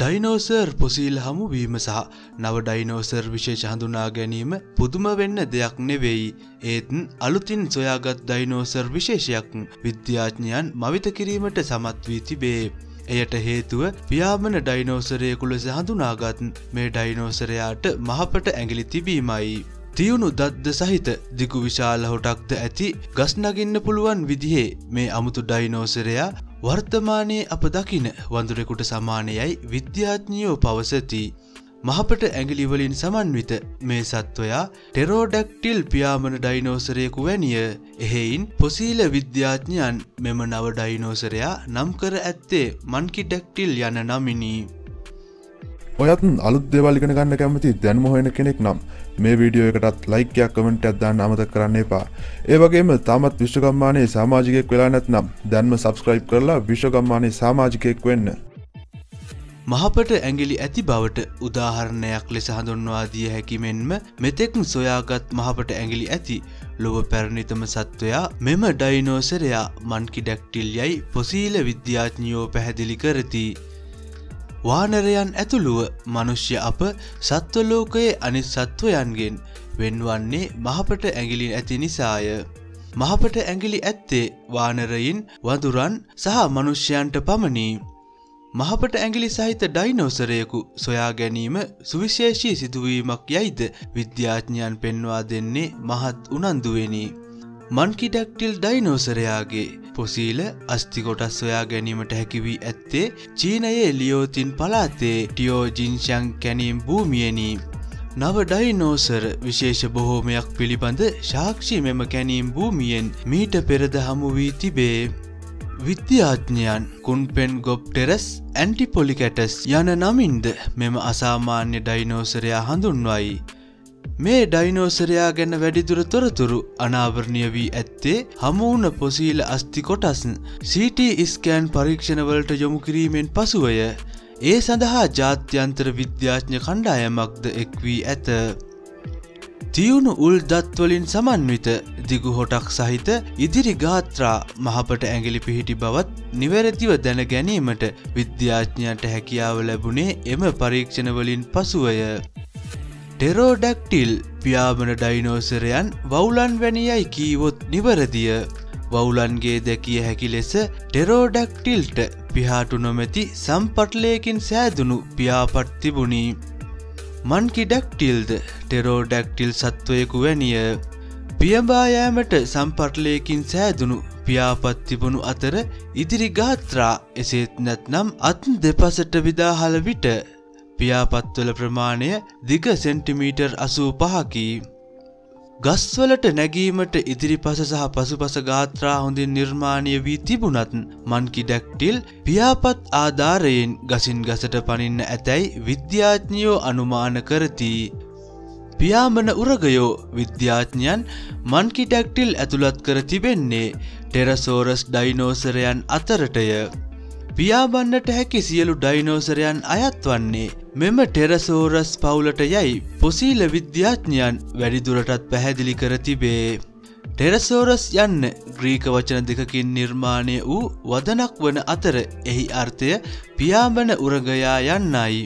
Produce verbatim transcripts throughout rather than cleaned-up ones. Dinosaur fossil හමු වීම සහ නව ඩයිනෝසර් විශේෂ හඳුනා ගැනීම පුදුම වෙන්න දෙයක් නෙවෙයි. ඒත් අලුතින් සොයාගත් ඩයිනෝසර් විශේෂයක් විද්‍යාඥයන් මවිත කිරීමට සමත් වී තිබේ. එයට හේතුව පියාඹන ඩයිනෝසරයෙකු ලෙස හඳුනාගත් මේ ඩයිනෝසරයාට මහපට ඇඟිලි තිබීමයි. තියුණු දත්ද සහිත දිගු විශාල හොටක්ද ඇති ගස් නගින්න පුළුවන් විදිහේ මේ අමුතු ඩයිනෝසරයා වර්තමානයේ අප දකින වඳුරෙකුට සමානයයි විද්‍යාඥයෝ පවසති. මහපට ඇඟිලි වලින් සමන්විත මේ සත්වයා ටෙරෝඩැක්ටිල් පියාඹන ඩයිනෝසරයෙකු වැනිය. එහෙයින් පොසීල විද්‍යාඥයන් මෙම නව ඩයිනෝසරයා නම් කර ඇත්තේ මන්කිඩැක්ටිල් යන නමිනි. ඔයත් අලුත් දේවල් ඉගෙන ගන්න කැමති දැනුම හොයන කෙනෙක් නම් මේ වීඩියෝ එකටත් ලයික් එකක් කමෙන්ට් එකක් දාන්න අමතක කරන්න එපා. ඒ වගේම තාමත් විශ්ව ගම්මානයේ සමාජිකයෙක් වෙලා නැත්නම් දැන්ම subscribe කරලා විශ්ව ගම්මානයේ සමාජිකයෙක් වෙන්න. මහපට ඇඟිලි ඇති බවට උදාහරණයක් ලෙස හඳුන්වා දිය හැකි මෙන්ම මෙතෙක් සොයාගත් මහපට ඇඟිලි ඇති ලොව පැරණිතම සත්වයා මෙම ඩයිනෝසරයා මන්කිඩැක්ටිල් යයි පොසීල විද්‍යාඥයෝ පැහැදිලි කරති. වානරයන් ඇතුළුව මනුෂ්‍ය අප සත්වලෝකයේ අනිත් සත්වයන්ගෙන් වෙන්වන්නේ මහපට ඇඟිලි ඇති නිසාය. මහපට ඇඟිලි ඇත්තේ වානරයින් වඳුරන් සහ මනුෂ්‍යයන්ට පමණි. මහපට ඇඟිලි සහිත ඩයිනෝසරයෙකු සොයා ගැනීම සුවිශේෂී සිදුවීමක් යයිද විද්‍යාඥයන් පෙන්වා දෙන්නේ මහත් උනන්දුවෙනි. මන්කිඩැක්ටිල් ඩයිනෝසරයාගේ පොසීල අස්ථි කොටස් සොයා ගැනීමට හැකිවී ඇත්තේ චීනයේ ලියෝතින් පලාතේ ටියෝජින්ෂන් කැනීම් භූමියනි. නව ඩයිනෝසර් විශේෂ බොහෝමයක් පිළිබඳ සාක්ෂි මෙම කැනීම් භූමියෙන් මීට පෙරද හමු වී තිබේ. විද්‍යාඥයන් කුන්පෙන්ගොප්ටෙරස් ඇන්ටිපොලිකැටස් යන නමින්ද මෙම අසාමාන්‍ය ඩයිනෝසරයා හඳුන්වයි. මේ ඩයිනෝසරයා ගැන වැඩිදුර තොරතුරු අනාවරණය වී ඇත්තේ හමුවුණ පොසීල අස්ථි කොටස් සීටි ස්කෑන් පරීක්ෂණවලට යොමු කිරීමෙන් පසුවය. ඒ සඳහා ජාත්‍යන්තර විද්‍යාඥ කණ්ඩායමක්ද එක්වී ඇත. තියුණු උල් දත්වලින් සමන්විත දිගු හොටක් සහිත ඉදිරි ගාත්‍රා මහපට ඇඟිලි පිහිටි බවත් නිවැරදිව දැන ගැනීමට විද්‍යාඥයන්ට හැකියාව ලැබුණේ එම පරීක්ෂණවලින් පසුවය. ටෙරෝඩැක්ටිල් පියාඹන ඩයිනෝසරයන් වවුලන් වැනියයි කීවොත් නිවරදිය. වවුලන්ගේ දැකිය හැකි ලෙස ටෙරෝඩැක්ටිල්ට පිහාටු නොමැති සම්පට්ලයකින් සෑදුණු පියාපත් තිබුණි. මන්කිඩැක්ටිල්ද ටෙරෝඩැක්ටිල් සත්වයකු වැනිය. පියඹායෑමට සම්පට්ලයකින් සෑදුණු පියාපත් තිබුණු අතර ඉදිරි ගාත්‍රා එසේත් නැත්නම් අත් දෙපසට විදාහල විට පියාපත්වල ප්‍රමාණය දිග සෙන්ටිමීටර් අසූ පහකි. ගස්වලට නැගීමට ඉදිරිපස සහ පසුපස ගාත්‍රා හොඳින් නිර්මාණය වී තිබුණත් මන්කිඩැක්ටිල් පියාපත් ආධාරයෙන් ගසින් ගසට පනින්න ඇතැයි විද්‍යාඥයෝ අනුමාන කරති. පියාඹන උරගයෝ විද්‍යාඥයන් මන්කිඩැක්ටිල් ඇතුළත් කර තිබෙන්නේ ටෙරසෝරස් ඩයිනෝසරයන් අතරටය. පියාඹන්නට හැකි සියලු ඩයිනෝසරයන් අයත් වන්නේ මෙම ටෙරසෝරස් පවුලට යයි පොසීල විද්‍යාඥයන් වැඩිදුරටත් පැහැදිලි කර තිබේ. ටෙරසෝරස් යන්න ග්‍රීක වචන දෙකකින් නිර්මාණය වූ වදනක් වන අතර එහි අර්ථය පියාඹන උරගයා යන්නයි.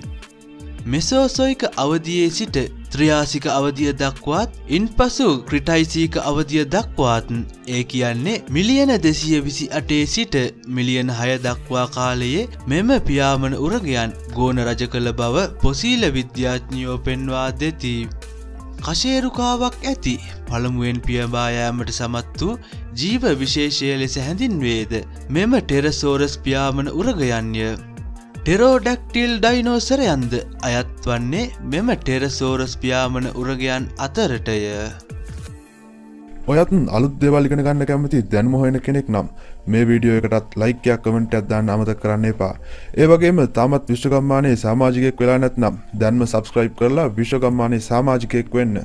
මෙසෝසොයික අවධියේ සිට ත්‍රියාසික අවධිය දක්වාත් ඉන්පසු ක්‍රිටයිසීක අවධිය දක්වාත් ඒ කියන්නේ මිලියන දෙසිය විසි අටේ සිට මිලියන හය දක්වා කාලයේ මෙම පියාඹන උරගයන් ගෝන රජ කළ බව පොසීල විද්‍යාඥයෝ පෙන්වා දෙති. කශේරුකාවක් ඇති පළමුුවෙන් පියබායෑමට සමත් වූ ජීව විශේෂය ලෙස හැඳින්වේද මෙම ටෙරසෝරස් පියාඹන උරගයන්ය. ටෙරෝඩැක්ටිල් ඩයිනෝසරයන්ද අයත් වන්නේ මෙම ටෙරසෝරස් පියාඹන උරගයන් අතරටය. ඔයත් අලුත් දේවල් ඉගෙන ගන්න කැමති දැනුම හොයන කෙනෙක් නම් මේ වීඩියෝ එකටත් ලයික් එකක් කමෙන්ට් එකක් දාන්න අමතක කරන්න එපා. ඒ වගේම තාමත් විශ්ව ගම්මානයේ සමාජිකයෙක් වෙලා නැත්නම් දැන්ම subscribe කරලා විශ්ව ගම්මානයේ සමාජිකයෙක් වෙන්න.